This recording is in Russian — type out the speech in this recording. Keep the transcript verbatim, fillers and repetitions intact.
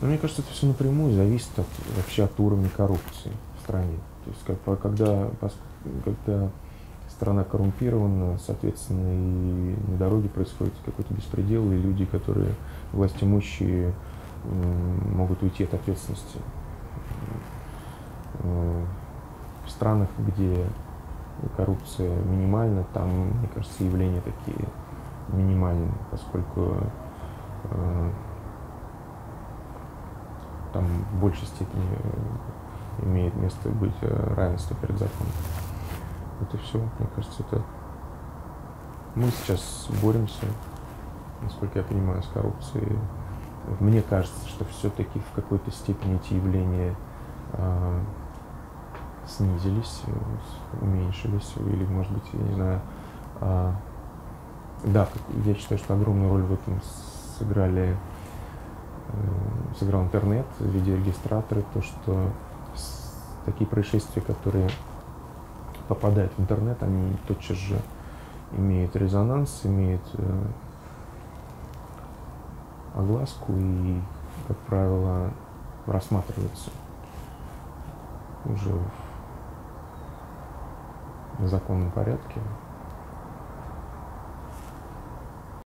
Но мне кажется, это все напрямую зависит от, вообще от уровня коррупции в стране. То есть, как, когда, когда страна коррумпирована, соответственно, и на дороге происходит какой-то беспредел, и люди, которые властимущие, могут уйти от ответственности. В странах, где коррупция минимальна, там, мне кажется, явления такие минимальные, поскольку э, там в большей степени имеет место быть равенство перед законом. Это все, мне кажется, это... Мы сейчас боремся, насколько я понимаю, с коррупцией. Мне кажется, что все-таки в какой-то степени эти явления э, снизились, уменьшились, или, может быть, я не знаю, а, да, я считаю, что огромную роль в этом сыграли, э, сыграл интернет, видеорегистраторы, то, что с, такие происшествия, которые попадают в интернет, они тотчас же имеют резонанс, имеют э, огласку и, как правило, рассматриваются уже в законном порядке.